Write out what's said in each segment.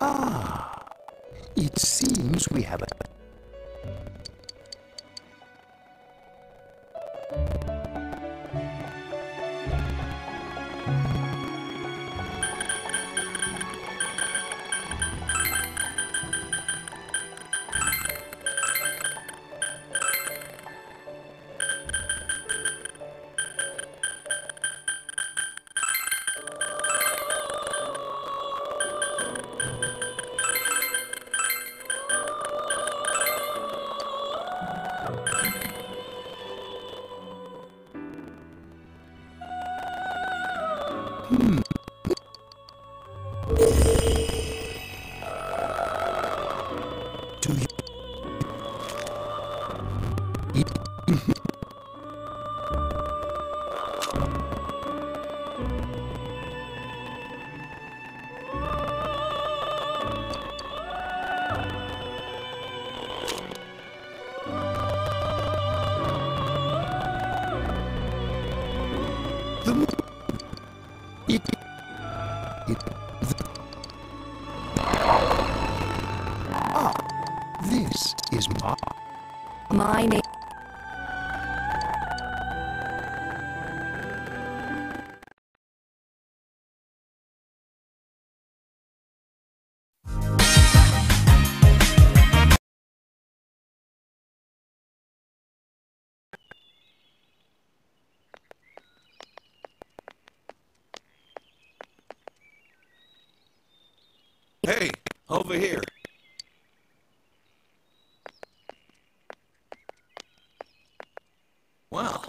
Ah, it seems we have a... Hey, over here. Well,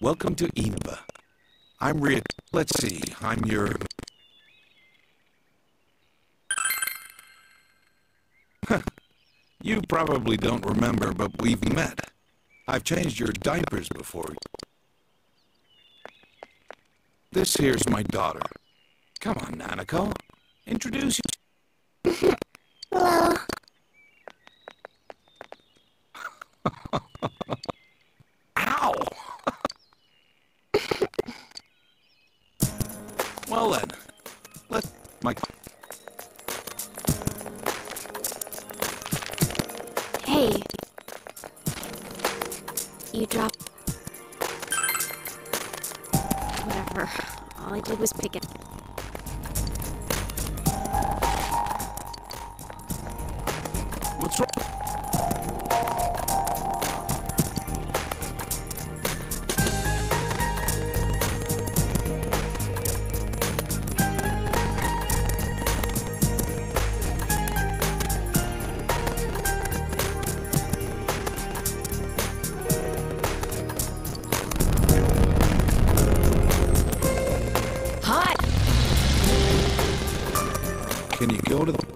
welcome to Inaba. I'm Ryo. Let's see, I'm your... You probably don't remember, but we've met. I've changed your diapers before. This here's my daughter. Come on, Nanako. Introduce you. Hello. Ow! Well then, let's... Mike. Hey. You dropped... Whatever. All I did was pick it. Can you go to the...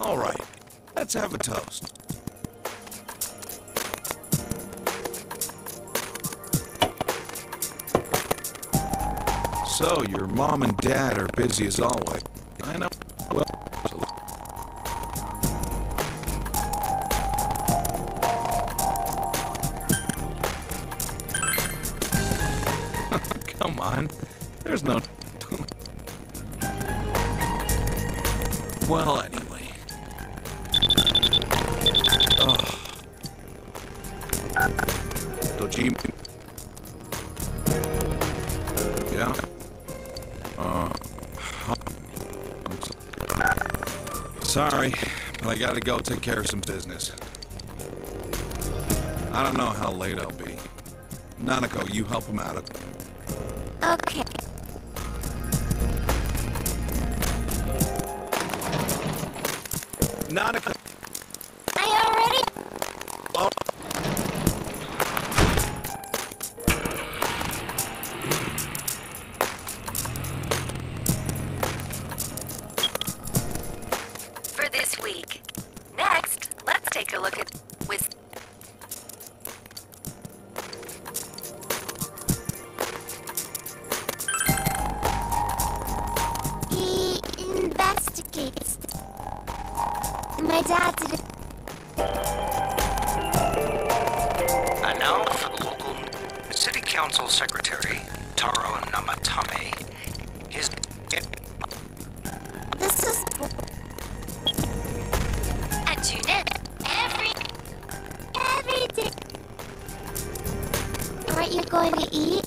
All right, let's have a toast. So, your mom and dad are busy as always. I know. Well, come on. There's no... Well, anyway. Ugh. Dojima. Yeah. Sorry, but I gotta go take care of some business. I don't know how late I'll be. Nanako, you help him out. Okay. Nanako. I already... Oh. For this week. Next, let's take a look at... with. He investigates... My dad did it. And now for the local city council secretary, Taro Namatame. His... This is... I tune in every day. Aren't you going to eat?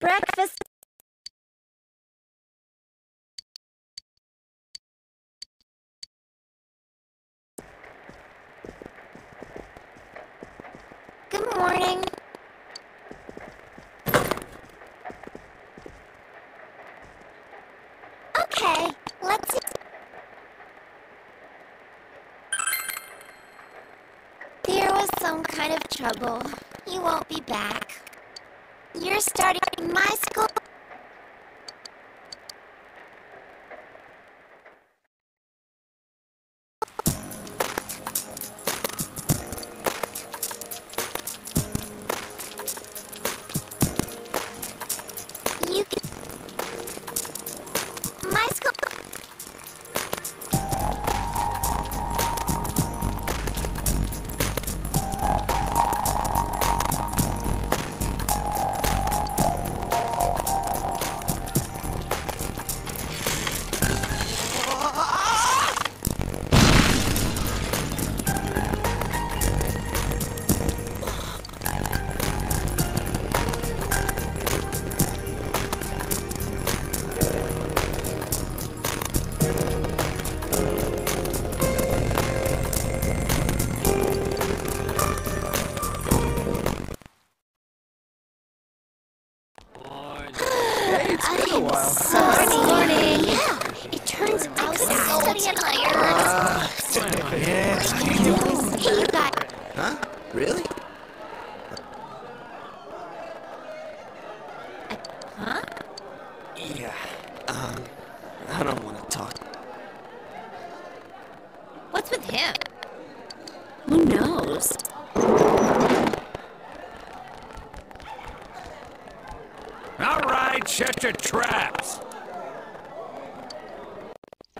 Breakfast. Good morning. Okay, let's eat. There was some kind of trouble. He won't be back. You're starting my school.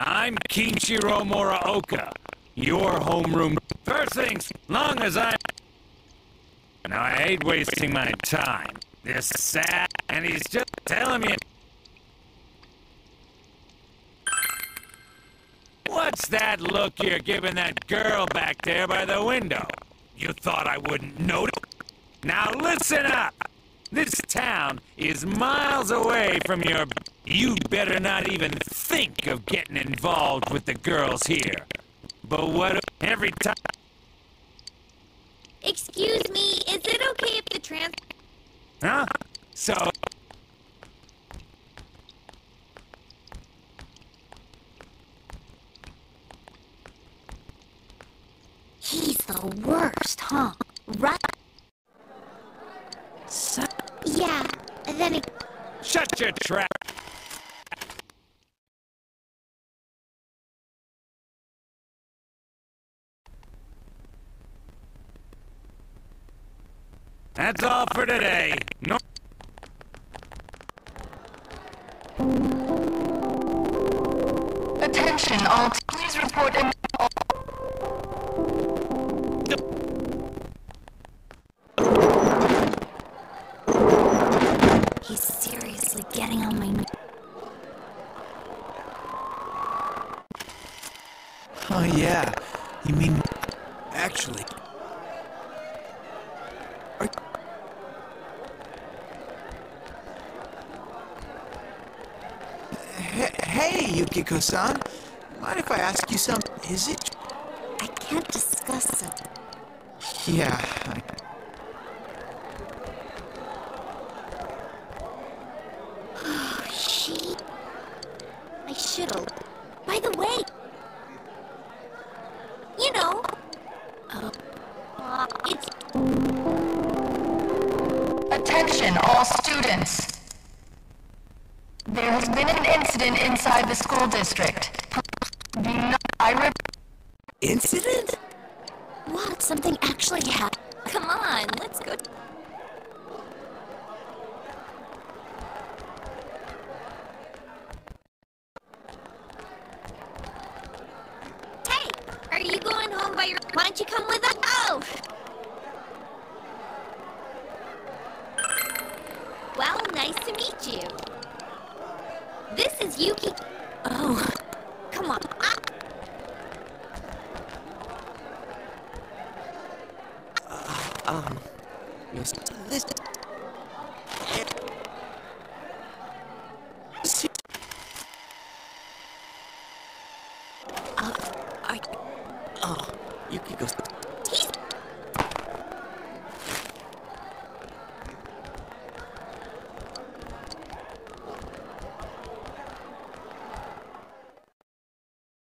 I'm Kinchiro Moraoka, your homeroom. First things, long as I... Now, I hate wasting my time. This sad, and he's just telling me... What's that look you're giving that girl back there by the window? You thought I wouldn't notice? Now listen up! This town is miles away from your... You better not even think of getting involved with the girls here. But what every time... Excuse me, is it okay if the trans... Huh? So... He's the worst, huh? Right? So... Yeah, then it... Shut your trap! That's all for today. No. Attention, all. Please report in. He's seriously getting on my nerves. Oh yeah. You mean actually? Yukiko-san, mind if I ask you something? Is it? I can't discuss it. Yeah. Oh, she. I should've. By the way, you know. It's. Attention, all students. There has been an incident inside the school district. Do not... Incident? What? Something actually happened? Come on, let's go... Hey! Are you going home by your... Why don't you come with us? Oh! Well, nice to meet you. This is Yuki. Oh, come on. Yes. This. Because